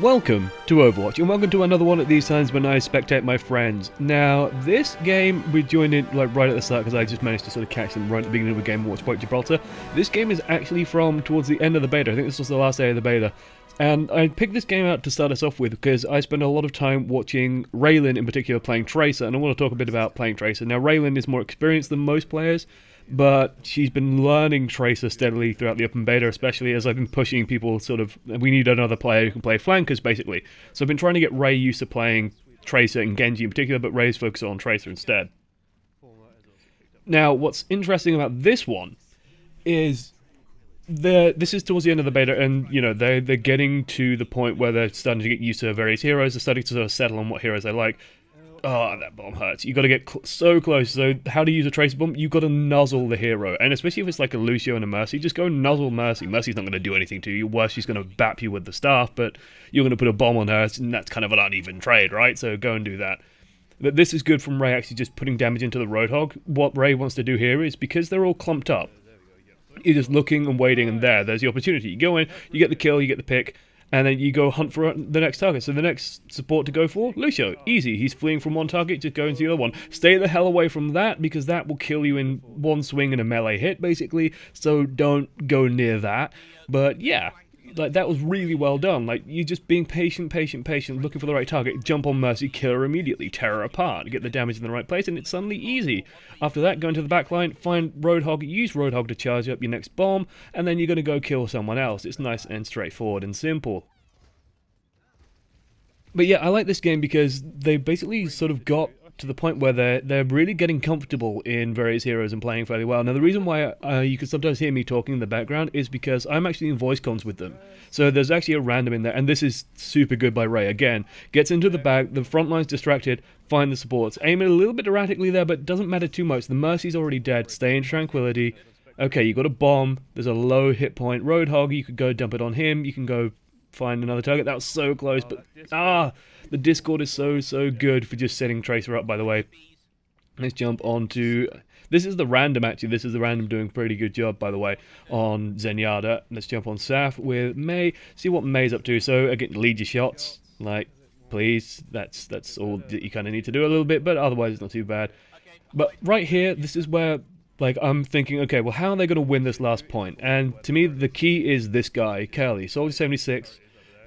Welcome to Overwatch, and welcome to another one of these times when I spectate my friends. Now, this game, we joined in like right at the start because I just managed to sort of catch them right at the beginning of the game, Watchpoint Gibraltar. This game is actually from towards the end of the beta. I think this was the last day of the beta. And I picked this game out to start us off with because I spent a lot of time watching Raylan in particular playing Tracer, and I want to talk a bit about playing Tracer. Now, Raylan is more experienced than most players, but she's been learning Tracer steadily throughout the open beta, especially as I've been pushing people sort of, we need another player who can play flankers, basically. So I've been trying to get Ray used to playing Tracer and Genji in particular, but Ray's focused on Tracer instead. Now, what's interesting about this one is this is towards the end of the beta, and you know they're getting to the point where they're starting to get used to various heroes. They're starting to sort of settle on what heroes they like. Oh, that bomb hurts. You've got to get so close. So how to use a Tracer bomb? You've got to nuzzle the hero. And especially if it's like a Lucio and a Mercy, just go nuzzle Mercy. Mercy's not going to do anything to you. Worse, she's going to bap you with the staff, but you're going to put a bomb on her, and that's kind of an uneven trade, right? So go and do that. But this is good from Ray actually just putting damage into the Roadhog. What Ray wants to do here is, because they're all clumped up, you're just looking and waiting, and there's the opportunity. You go in, you get the kill, you get the pick, and then you go hunt for the next target. So the next support to go for, Lucio. Easy, he's fleeing from one target, just go into the other one. Stay the hell away from that, because that will kill you in one swing and a melee hit, basically. So don't go near that. But yeah, like that was really well done. Like, you're just being patient, looking for the right target, jump on Mercy, kill her immediately, tear her apart, get the damage in the right place, and it's suddenly easy. After that, go into the back line, find Roadhog, use Roadhog to charge up your next bomb, and then you're going to go kill someone else. It's nice and straightforward and simple. But yeah, I like this game because they basically sort of got to the point where they're really getting comfortable in various heroes and playing fairly well. Now, the reason why you can sometimes hear me talking in the background is because I'm actually in voice comms with them. So there's actually a random in there, and this is super good by Ray. Again, gets into the back, the front line's distracted, find the supports. Aiming a little bit erratically there, but doesn't matter too much. The Mercy's already dead, stay in tranquility. Okay, you got a bomb, there's a low hit point. Roadhog, you could go dump it on him, you can go find another target. That was so close, but the Discord is so good for just setting Tracer up, by the way. Let's jump on to, this is the random actually, this is the random doing a pretty good job, by the way, on Zenyatta. Let's jump on Saf with May, see what May's up to. So again, lead your shots, like, please, that's all that you kind of need to do a little bit, but otherwise it's not too bad. But right here, this is where, like, I'm thinking, okay, well, how are they going to win this last point? And to me, the key is this guy, Curly, Soldier 76.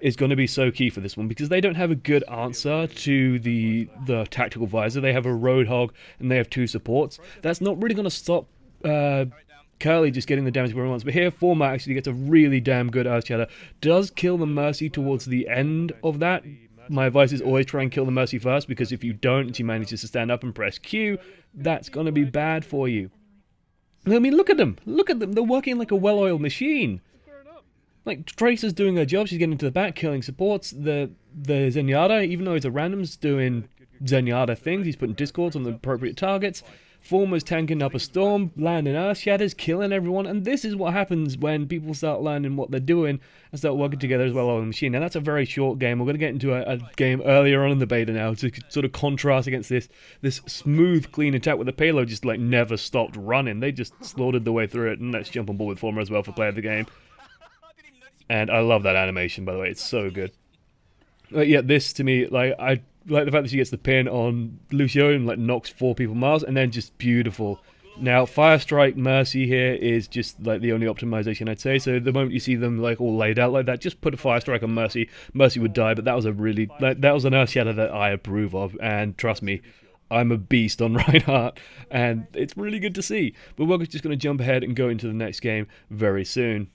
Is going to be so key for this one, because they don't have a good answer to the tactical visor. They have a Roadhog and they have two supports. That's not really going to stop Curly just getting the damage where he wants. But here, Format actually gets a really damn good Earthshatter. Does kill the Mercy towards the end of that. My advice is always try and kill the Mercy first, because if you don't and she manages to stand up and press Q, that's going to be bad for you. I mean, look at them. Look at them. They're working like a well-oiled machine. Like, Tracer's doing her job, she's getting to the back, killing supports. The Zenyatta, even though he's a random's doing Zenyatta things, he's putting Discords on the appropriate targets. Former's tanking up a storm, landing Earthshatters, killing everyone, and this is what happens when people start learning what they're doing and start working together as well on the machine. Now, that's a very short game. We're going to get into a game earlier on in the beta now to sort of contrast against this smooth, clean attack where the payload just, like, never stopped running. They just slaughtered the way through it, and let's jump on board with Former as well for player of the game. And I love that animation, by the way. It's so good. But yeah, this to me, like, I like the fact that she gets the pin on Lucio and like knocks four people miles, and then just beautiful. Now, Firestrike Mercy here is just like the only optimization I'd say. So the moment you see them like all laid out like that, just put a Firestrike on Mercy. Mercy would die, but that was a really that was an Earthshatter that I approve of, and trust me, I'm a beast on Reinhardt, and it's really good to see. But we're just going to jump ahead and go into the next game very soon.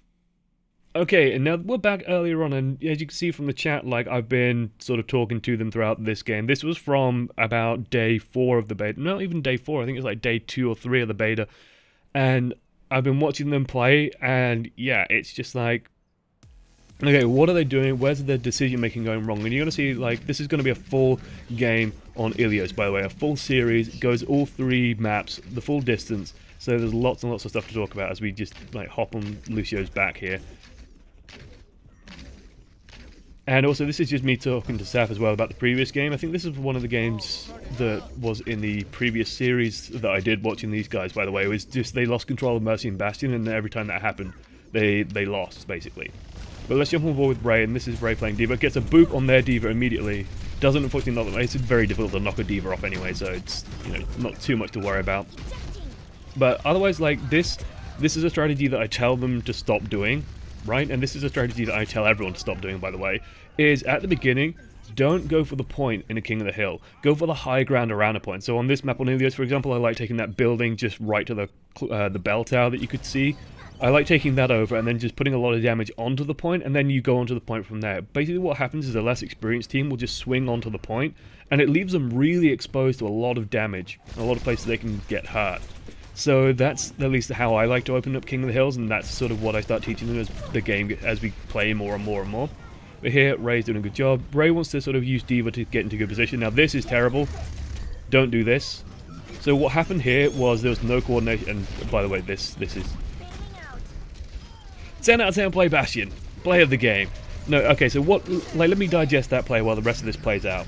Okay, and now we're back earlier on, and as you can see from the chat, like, I've been sort of talking to them throughout this game. This was from about day 4 of the beta. Not even day 4, I think it's like day 2 or 3 of the beta. And I've been watching them play, and yeah, it's just like, okay, what are they doing? Where's the decision making going wrong? And you're going to see, like, this is going to be a full game on Ilios, by the way. A full series, goes all 3 maps, the full distance. So there's lots and lots of stuff to talk about as we just, like, hop on Lucio's back here. And also, this is just me talking to Saf as well about the previous game. I think this is one of the games that was in the previous series that I did watching these guys, by the way. It was just they lost control of Mercy and Bastion, and every time that happened, they lost, basically. But let's jump on board with Ray, and this is Ray playing D.Va. Gets a book on their D.Va immediately. Doesn't unfortunately knock them. It's very difficult to knock a D.Va off anyway, so it's, you know, not too much to worry about. But otherwise, like, this is a strategy that I tell them to stop doing, right? And this is a strategy that I tell everyone to stop doing, by the way, is at the beginning, don't go for the point in a King of the Hill. Go for the high ground around a point. So on this map on Ilios, for example, I like taking that building just right to the bell tower that you could see. I like taking that over and then just putting a lot of damage onto the point, and then you go onto the point from there. Basically what happens is a less experienced team will just swing onto the point, and it leaves them really exposed to a lot of damage, and a lot of places they can get hurt. So that's at least how I like to open up King of the Hills, and that's sort of what I start teaching them as the game, as we play more and more and more. But here, Ray's doing a good job. Ray wants to sort of use D.Va to get into good position. Now this is terrible. Don't do this. So what happened here was there was no coordination, and by the way, this is... 10 out of 10 play Bastion. Play of the game. No, okay, so what... Like, let me digest that play while the rest of this plays out.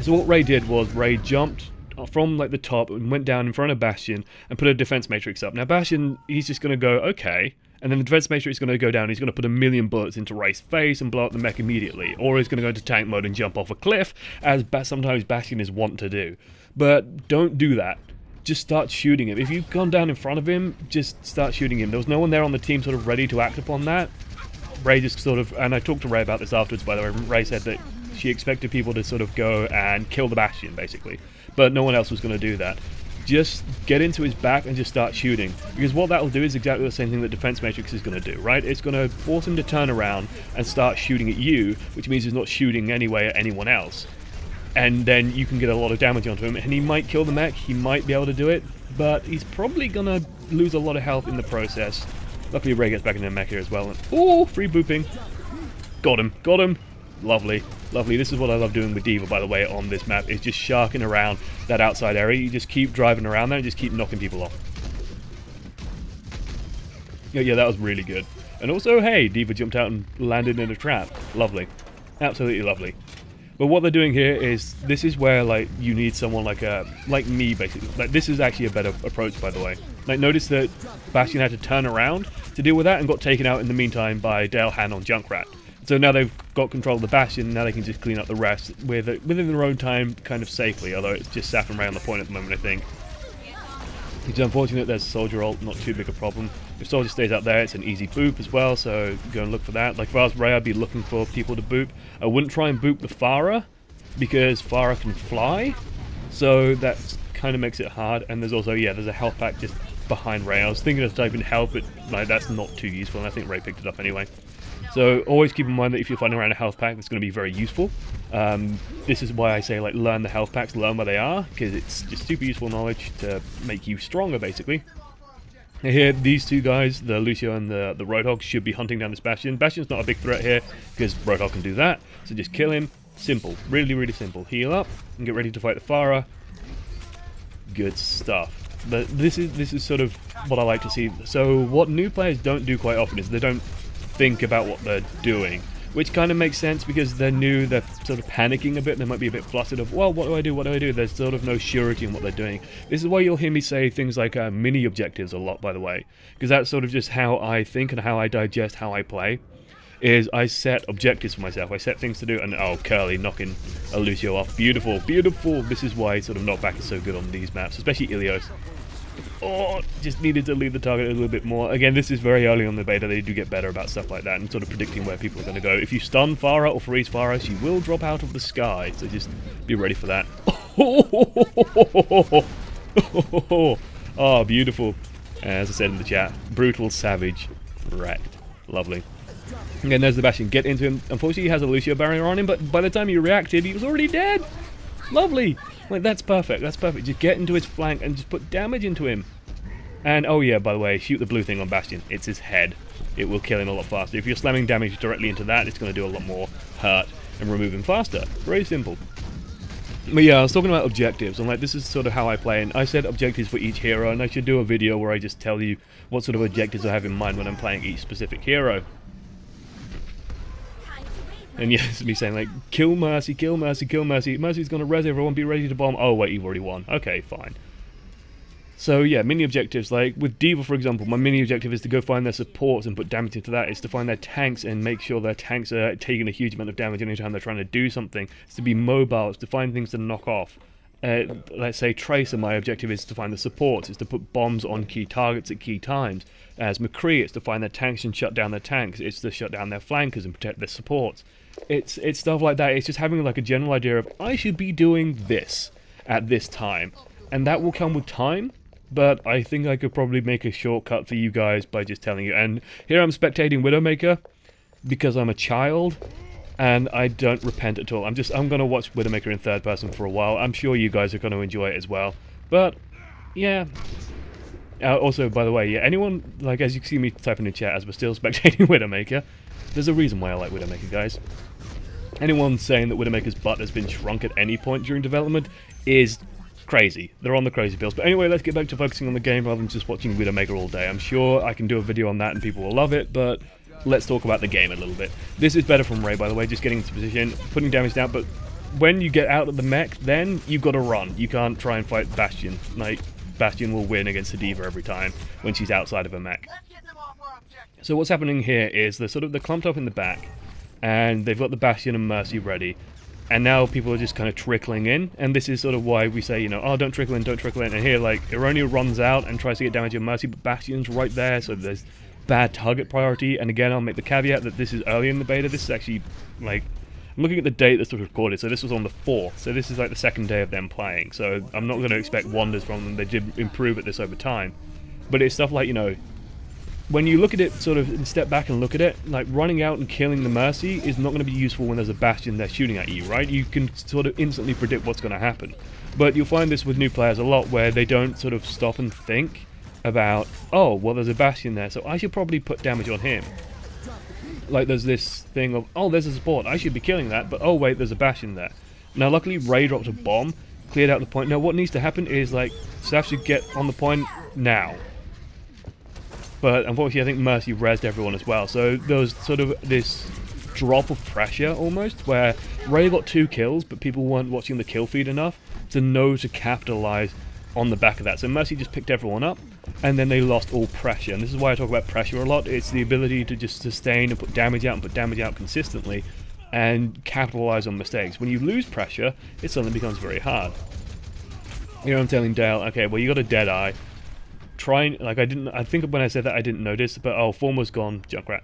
So what Ray did was Ray jumped from like the top and went down in front of Bastion and put a defense matrix up. Now Bastion, he's just going to go, okay, and then the defense matrix is going to go down, he's going to put a million bullets into Ray's face and blow up the mech immediately, or he's going to go into tank mode and jump off a cliff, as sometimes Bastion is wont to do. But don't do that. Just start shooting him. If you've gone down in front of him, just start shooting him. There was no one there on the team sort of ready to act upon that. Ray just sort of, and I talked to Ray about this afterwards, by the way, Ray said that she expected people to sort of go and kill the Bastion, basically. But no one else was going to do that. Just get into his back and just start shooting. Because what that'll do is exactly the same thing that Defense Matrix is going to do, right? It's going to force him to turn around and start shooting at you, which means he's not shooting anyway at anyone else. And then you can get a lot of damage onto him, and he might kill the mech, he might be able to do it, but he's probably going to lose a lot of health in the process. Luckily Ray gets back into the mech here as well. Ooh, free booping. Got him, got him. Lovely, lovely. This is what I love doing with D.Va, by the way, on this map, is just sharking around that outside area. You just keep driving around there and just keep knocking people off. Yeah, that was really good. And also, hey, D.Va jumped out and landed in a trap. Lovely. Absolutely lovely. But what they're doing here is, this is where, like, you need someone like me, basically. Like, this is actually a better approach, by the way. Like, notice that Bastion had to turn around to deal with that and got taken out in the meantime by Dale Han on Junkrat. So now they've got control of the Bastion, now they can just clean up the rest within their own time, kind of safely, although it's just Saf and Ray on the point at the moment, I think. It's unfortunate there's a Soldier ult, not too big a problem. If Soldier stays out there, it's an easy boop as well, so go and look for that. Like, if I was Ray, I'd be looking for people to boop. I wouldn't try and boop the Pharah, because Pharah can fly, so that kind of makes it hard. And there's also, yeah, there's a health pack just behind Ray. I was thinking of typing help, but like, that's not too useful, and I think Ray picked it up anyway. So always keep in mind that if you're finding around a health pack, that's going to be very useful. This is why I say, like, learn the health packs, learn where they are, because it's just super useful knowledge to make you stronger, basically. And here, these two guys, the Lucio and the Roadhog, should be hunting down this Bastion. Bastion's not a big threat here, because Roadhog can do that, so just kill him. Simple. Really, really simple. Heal up, and get ready to fight the Pharah. Good stuff. But this is sort of what I like to see. So what new players don't do quite often is they don't think about what they're doing, which kind of makes sense because they're new, they're sort of panicking a bit, they might be a bit flustered of, well, what do I do, what do I do? There's sort of no surety in what they're doing. This is why you'll hear me say things like mini objectives a lot, by the way, because that's sort of just how I think and how I digest how I play, is I set objectives for myself, I set things to do, and oh, Curly knocking a Lucio off, beautiful, beautiful. This is why sort of knockback is so good on these maps, especially Ilios. Oh, just needed to leave the target a little bit more. Again, this is very early on the beta. They do get better about stuff like that and sort of predicting where people are going to go. If you stun Pharah or freeze Pharah, she will drop out of the sky. So just be ready for that. Oh, beautiful. As I said in the chat, brutal, savage, wrecked. Lovely. Again, there's the Bastion. Get into him. Unfortunately, he has a Lucio barrier on him, but by the time you reacted, he was already dead. Lovely. Like, that's perfect, that's perfect. Just get into his flank and just put damage into him. And, oh yeah, by the way, shoot the blue thing on Bastion. It's his head. It will kill him a lot faster. If you're slamming damage directly into that, it's going to do a lot more hurt and remove him faster. Very simple. But yeah, I was talking about objectives. I'm like, this is sort of how I play, and I set objectives for each hero, and I should do a video where I just tell you what sort of objectives I have in mind when I'm playing each specific hero. And yes, it's me saying, like, kill Mercy, kill Mercy, kill Mercy. Mercy's gonna res everyone, be ready to bomb. Oh, wait, you've already won. Okay, fine. So yeah, mini objectives, like with D.Va for example, my mini objective is to go find their supports and put damage into that. It's to find their tanks and make sure their tanks are taking a huge amount of damage anytime they're trying to do something. It's to be mobile, it's to find things to knock off. Let's say Tracer, my objective is to find the supports, it's to put bombs on key targets at key times. As McCree, it's to find their tanks and shut down their tanks, it's to shut down their flankers and protect their supports. It's stuff like that. It's just having like a general idea of, I should be doing this at this time. And that will come with time, but I think I could probably make a shortcut for you guys by just telling you. And here I'm spectating Widowmaker, because I'm a child. And I don't repent at all. I'm going to watch Widowmaker in third person for a while. I'm sure you guys are going to enjoy it as well. But, yeah. Also, by the way, yeah, anyone, like, as you see me typing in chat as we're still spectating Widowmaker, there's a reason why I like Widowmaker, guys. Anyone saying that Widowmaker's butt has been shrunk at any point during development is crazy. They're on the crazy pills. But anyway, let's get back to focusing on the game rather than just watching Widowmaker all day. I'm sure I can do a video on that and people will love it, but let's talk about the game a little bit. This is better from Ray, by the way, just getting into position, putting damage down, but when you get out of the mech, then you've got to run. You can't try and fight Bastion. Like, Bastion will win against the D.Va every time when she's outside of a mech. So what's happening here is they're clumped up in the back, and they've got the Bastion and Mercy ready, and now people are just kind of trickling in, and this is sort of why we say, you know, oh, don't trickle in, don't trickle in, and here, like, Aronia runs out and tries to get damage on Mercy, but Bastion's right there, so there's bad target priority. And again, I'll make the caveat that this is early in the beta. This is actually, like, I'm looking at the date this was recorded, so this was on the 4th, so this is like the second day of them playing, so I'm not going to expect wonders from them. They did improve at this over time, but it's stuff like, you know, when you look at it sort of and step back and look at it, like, running out and killing the Mercy is not going to be useful when there's a Bastion there shooting at you, right? You can sort of instantly predict what's going to happen, but you'll find this with new players a lot, where they don't sort of stop and think about, oh, well, there's a Bastion there, so I should probably put damage on him. Like, there's this thing of, oh, there's a support, I should be killing that, but oh wait, there's a Bastion there. Now luckily Ray dropped a bomb, cleared out the point. Now what needs to happen is, like, Saf should get on the point now. But unfortunately I think Mercy rezzed everyone as well, so there was sort of this drop of pressure almost, where Ray got 2 kills, but people weren't watching the kill feed enough to know to capitalize on the back of that. So Mercy just picked everyone up, and then they lost all pressure. And this is why I talk about pressure a lot. It's the ability to just sustain and put damage out consistently and capitalize on mistakes. When you lose pressure, it suddenly becomes very hard. You know, I'm telling Dale, okay, well, you got a Deadeye. I think when I said that I didn't notice, but oh, Form was gone, Junkrat.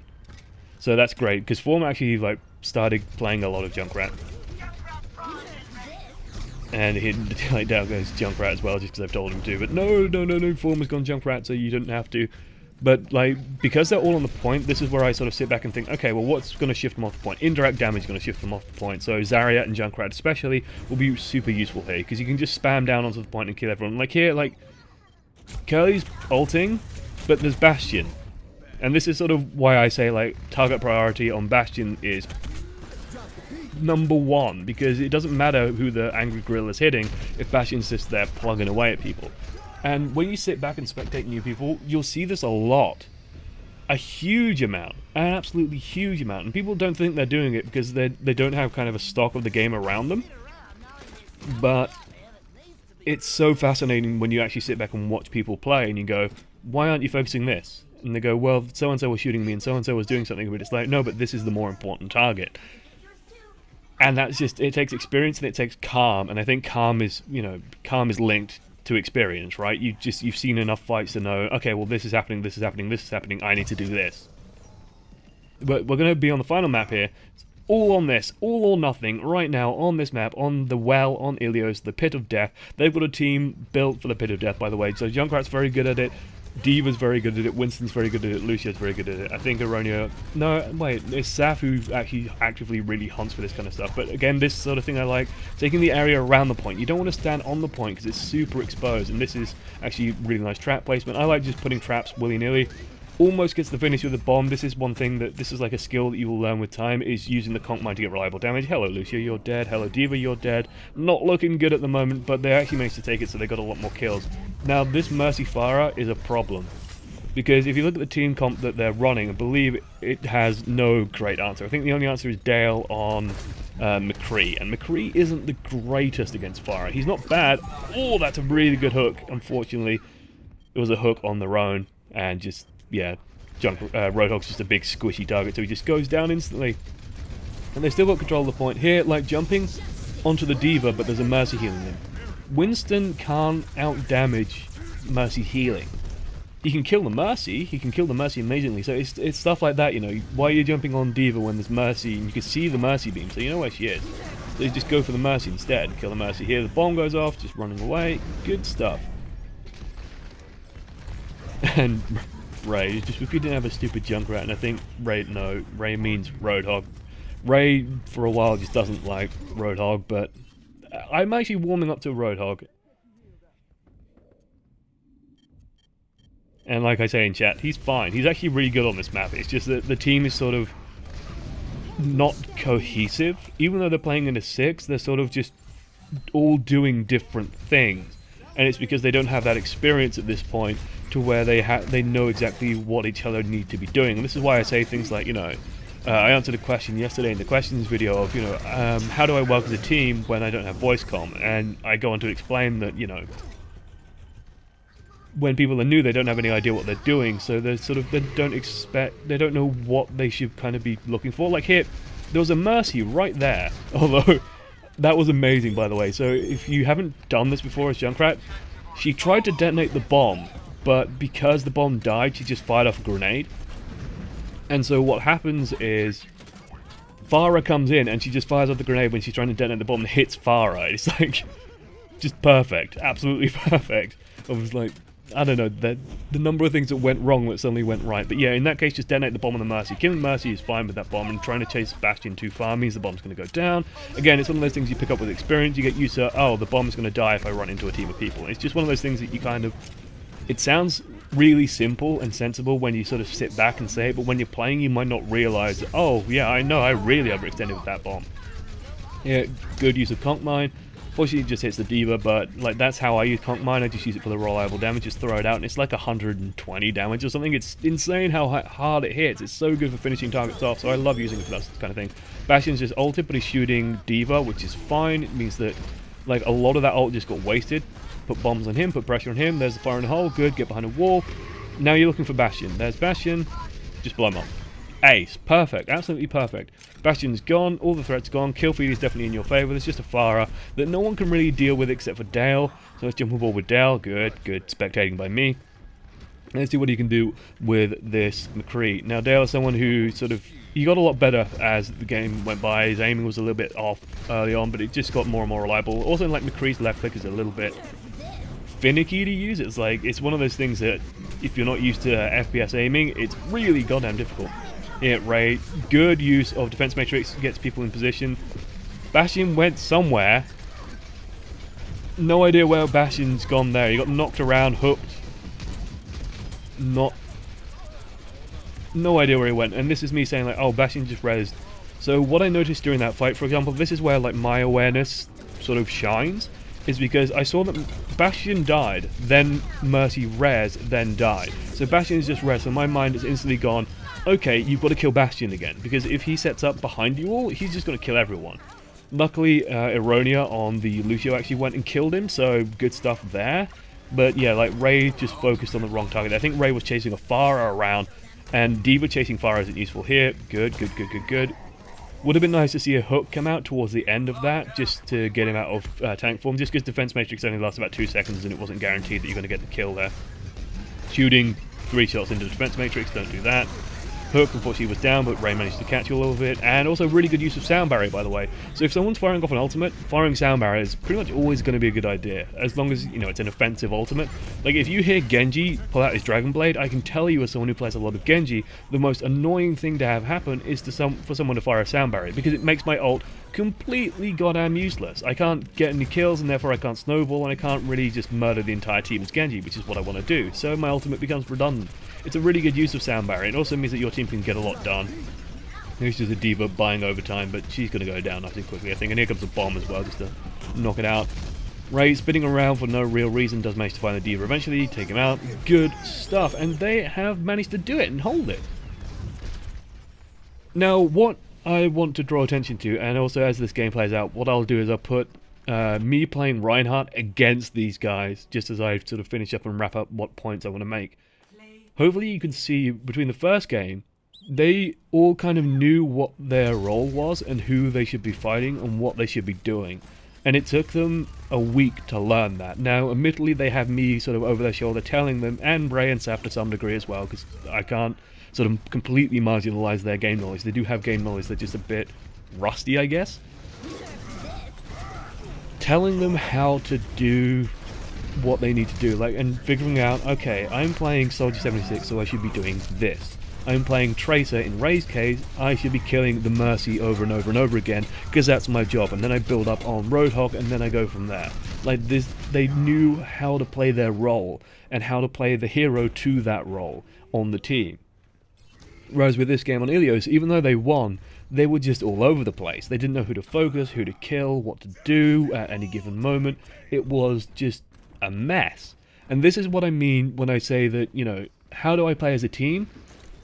So that's great, because Form actually, like, started playing a lot of Junkrat. And he, like, down goes Junkrat as well, just because I've told him to. But no, Form has gone Junkrat, so you don't have to. But, like, because they're all on the point, this is where I sort of sit back and think, okay, well, what's going to shift them off the point? Indirect damage is going to shift them off the point. So Zarya and Junkrat especially will be super useful here, because you can just spam down onto the point and kill everyone. Like here, like, Curly's ulting, but there's Bastion. And this is sort of why I say, like, target priority on Bastion is #1, because it doesn't matter who the angry gorilla is hitting if Bastion's just there plugging away at people. And when you sit back and spectate new people, you'll see this a lot, a huge amount, an absolutely huge amount, and people don't think they're doing it because they don't have kind of a stock of the game around them. But it's so fascinating when you actually sit back and watch people play and you go, why aren't you focusing this? And they go, well, so and so was shooting me and so and so was doing something, but it's like, no, but this is the more important target. And that's just, it takes experience and it takes calm, and I think calm is, you know, calm is linked to experience, right? You've seen enough fights to know, okay, well, this is happening, this is happening, this is happening, I need to do this. But we're going to be on the final map here. It's all on this, all or nothing, right now, on this map, on the well, on Ilios, the Pit of Death. They've got a team built for the Pit of Death, by the way, so Junkrat's very good at it, D.Va's very good at it, Winston's very good at it, Lucio's very good at it. I think Aronia... No, wait, it's Saf who actually actively really hunts for this kind of stuff. But again, this sort of thing I like, taking the area around the point. You don't want to stand on the point because it's super exposed, and this is actually really nice trap placement. I like just putting traps willy-nilly. Almost gets the finish with a bomb. This is one thing that... This is like a skill that you will learn with time, is using the conch mine to get reliable damage. Hello, Lucio, you're dead. Hello, D.Va, you're dead. Not looking good at the moment, but they actually managed to take it, so they got a lot more kills. Now, this Mercy Pharah is a problem, because if you look at the team comp that they're running, I believe it has no great answer. I think the only answer is Dale on McCree, and McCree isn't the greatest against Pharah. He's not bad. Oh, that's a really good hook, unfortunately. it was a hook on their own, and just, yeah, Roadhog's just a big squishy target, so he just goes down instantly. And they've still got control of the point here, like jumping onto the D.Va, but there's a Mercy healing him. Winston can't out-damage Mercy healing. He can kill the Mercy, amazingly, so it's stuff like that, you know. Why are you jumping on D.Va when there's Mercy, and you can see the Mercy beam, so you know where she is. So you just go for the Mercy instead, kill the Mercy here, the bomb goes off, just running away, good stuff. And Ray, just if you didn't have a stupid Junkrat, and I think Ray, no, Ray means Roadhog. Ray, for a while, just doesn't like Roadhog, but I'm actually warming up to Roadhog. And like I say in chat, he's fine. He's actually really good on this map. It's just that the team is sort of not cohesive. Even though they're playing in a 6, they're sort of just all doing different things. And it's because they don't have that experience at this point to where they know exactly what each other need to be doing. And this is why I say things like, you know, I answered a question yesterday in the questions video of, you know, how do I work as a team when I don't have voice comm? And I go on to explain that, you know, when people are new, they don't have any idea what they're doing, so they're sort of, they don't know what they should kind of be looking for. Like here, there was a Mercy right there, although that was amazing, by the way. So if you haven't done this before as Junkrat, she tried to detonate the bomb, but because the bomb died, she just fired off a grenade. And so what happens is Pharah comes in and she just fires off the grenade when she's trying to detonate the bomb and hits Pharah. It's like, just perfect, absolutely perfect. I was like, I don't know, the number of things that went wrong that suddenly went right. But yeah, in that case, just detonate the bomb on the Mercy. Killing Mercy is fine with that bomb, and trying to chase Bastion too far means the bomb's going to go down. Again, it's one of those things you pick up with experience. You get used to, oh, the bomb's going to die if I run into a team of people. It's just one of those things that you kind of... It sounds really simple and sensible when you sort of sit back and say it, but when you're playing, you might not realise, oh, yeah, I know, I really overextended with that bomb. Yeah, good use of Conk Mine. Fortunately, it just hits the D.Va, but like that's how I use Conk Mine. I just use it for the reliable damage, just throw it out, and it's like 120 damage or something. It's insane how hard it hits. It's so good for finishing targets off, so I love using it for that kind of thing. Bastion's just ulted, but he's shooting D.Va, which is fine. It means that like a lot of that ult just got wasted. Put bombs on him, put pressure on him. There's the fire in the hole. Good, get behind a wall. Now you're looking for Bastion. There's Bastion. Just blow him up. Ace. Perfect. Absolutely perfect. Bastion's gone. All the threats gone. Kill feed is definitely in your favour. There's just a Pharah that no one can really deal with except for Dale. So let's jump on board with Dale. Good. Good. Spectating by me. Let's see what he can do with this McCree. Now Dale is someone who sort of... He got a lot better as the game went by. His aiming was a little bit off early on, but it just got more and more reliable. Also, like McCree's left click is a little bit... finicky to use. It's like, it's one of those things that if you're not used to FPS aiming, it's really goddamn difficult. Yeah, Ray, good use of defense matrix, gets people in position. Bastion went somewhere. No idea where Bastion's gone there. He got knocked around, hooked. No idea where he went. And this is me saying like, oh, Bastion just rezzed. So what I noticed during that fight, for example, this is where like my awareness sort of shines. Is because I saw that Bastion died, then Mercy rezzed, then died. So Bastion is just rezzed, so my mind is instantly gone, okay, you've got to kill Bastion again, because if he sets up behind you all, he's just going to kill everyone. Luckily, Aronia on the Lucio actually went and killed him, so good stuff there. But yeah, like Ray just focused on the wrong target. I think Ray was chasing a Pharah around, and D.Va chasing Pharah isn't useful here. Good, good, good, good, good. Would have been nice to see a hook come out towards the end of that, just to get him out of tank form, just because defense matrix only lasts about 2 seconds and it wasn't guaranteed that you're going to get the kill there. Shooting 3 shots into the defense matrix, don't do that. Hook, unfortunately, was down, but Ray managed to catch all of it. And also really good use of sound barrier, by the way. So if someone's firing off an ultimate, firing sound barrier is pretty much always going to be a good idea, as long as, you know, it's an offensive ultimate. Like, if you hear Genji pull out his Dragon Blade, I can tell you, as someone who plays a lot of Genji, the most annoying thing to have happen is for someone to fire a sound barrier, because it makes my ult completely goddamn useless. I can't get any kills, and therefore I can't snowball, and I can't really just murder the entire team as Genji, which is what I want to do. So my ultimate becomes redundant. It's a really good use of sound barrier. It also means that your team can get a lot done. Here's just a D.Va buying overtime, but she's going to go down nice and quickly, I think. And here comes a bomb as well, just to knock it out. Ray spinning around for no real reason does manage to find the D.Va eventually, take him out. Good stuff, and they have managed to do it and hold it. Now, what I want to draw attention to, and also as this game plays out, what I'll do is I'll put me playing Reinhardt against these guys, just as I sort of finish up and wrap up what points I want to make. Hopefully you can see between the first game, they all kind of knew what their role was and who they should be fighting and what they should be doing. And it took them a week to learn that. Now, admittedly, they have me sort of over their shoulder telling them, and Ray and Saf to some degree as well, because I can't sort of completely marginalize their game knowledge. They do have game knowledge, they're just a bit rusty, I guess. Telling them how to do what they need to do, like, and figuring out, okay, I'm playing Soldier 76, so I should be doing this. I'm playing Tracer in Ray's case, I should be killing the Mercy over and over and over again, because that's my job, and then I build up on Roadhog, and then I go from there. Like, this, they knew how to play their role, and how to play the hero to that role on the team. Whereas with this game on Ilios, even though they won, they were just all over the place. They didn't know who to focus, who to kill, what to do at any given moment. It was just a mess. And this is what I mean when I say that, you know, how do I play as a team?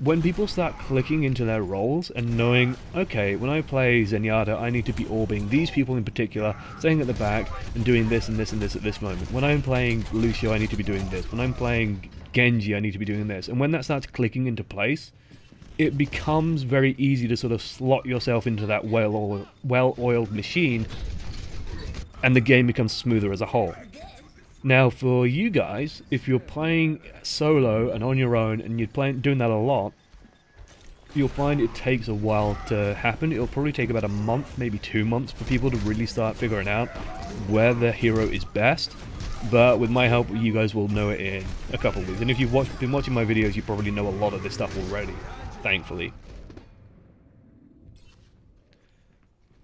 When people start clicking into their roles and knowing, okay, when I play Zenyatta, I need to be orbing these people in particular, staying at the back, and doing this and this and this at this moment. When I'm playing Lucio, I need to be doing this. When I'm playing Genji, I need to be doing this. And when that starts clicking into place, it becomes very easy to sort of slot yourself into that well-oiled machine, and the game becomes smoother as a whole. Now for you guys, if you're playing solo and on your own, and you're doing that a lot, you'll find it takes a while to happen. It'll probably take about a month, maybe 2 months, for people to really start figuring out where their hero is best. But with my help, you guys will know it in a couple of weeks. And if you've been watching my videos, you probably know a lot of this stuff already, thankfully.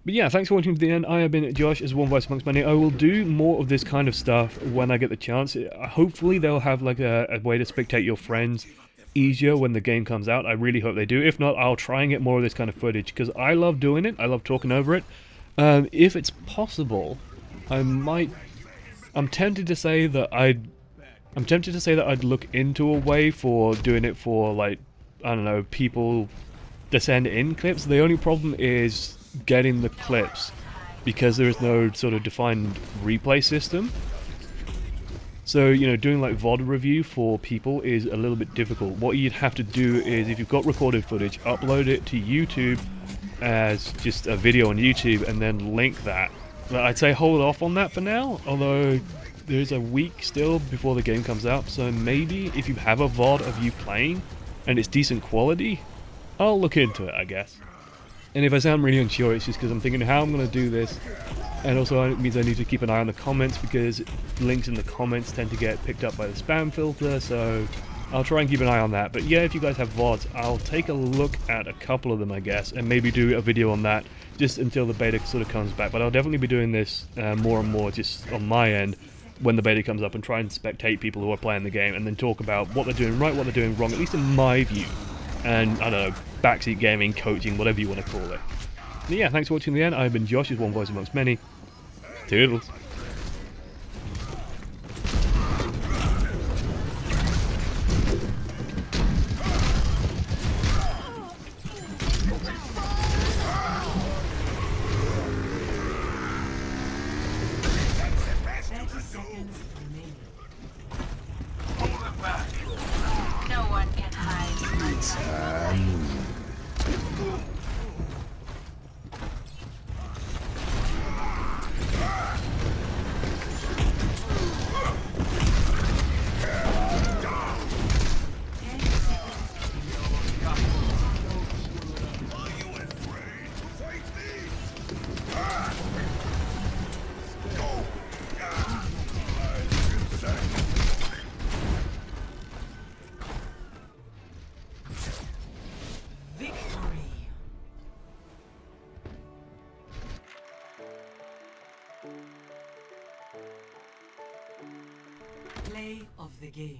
But yeah, thanks for watching to the end. I have been Josh, as one voice amongst many. I will do more of this kind of stuff when I get the chance. Hopefully they'll have like a way to spectate your friends easier when the game comes out. I really hope they do. If not, I'll try and get more of this kind of footage, because I love doing it. I love talking over it. If it's possible, I'm tempted to say that I'd look into a way for doing it for, like, I don't know, people to send in clips. The only problem is getting the clips, because there is no sort of defined replay system. So, you know, doing like VOD review for people is a little bit difficult. What you'd have to do is, if you've got recorded footage, upload it to YouTube as just a video on YouTube and then link that. But I'd say hold off on that for now, although there's a week still before the game comes out, so maybe if you have a VOD of you playing and it's decent quality, I'll look into it, I guess. And if I sound really unsure, it's just because I'm thinking how I'm going to do this, and also it means I need to keep an eye on the comments, because links in the comments tend to get picked up by the spam filter, so I'll try and keep an eye on that. But yeah, if you guys have VODs, I'll take a look at a couple of them, I guess, and maybe do a video on that just until the beta sort of comes back. But I'll definitely be doing this more and more just on my end when the beta comes up, and try and spectate people who are playing the game and then talk about what they're doing right, what they're doing wrong, at least in my view. And, I don't know, backseat gaming, coaching, whatever you want to call it. But yeah, thanks for watching to the end. I've been Josh, as one voice amongst many. Toodles. Play of the game.